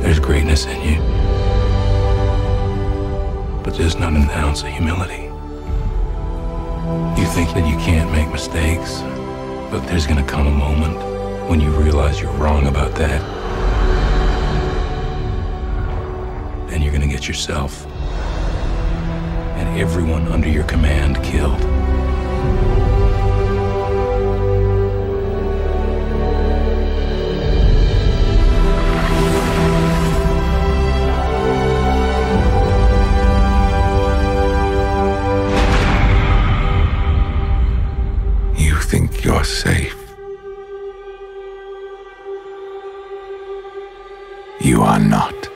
There's greatness in you, but there's not an ounce of humility. You think that you can't make mistakes, but there's gonna come a moment when you realize you're wrong about that, and you're gonna get yourself and everyone under your command killed. You think you're safe. You are not.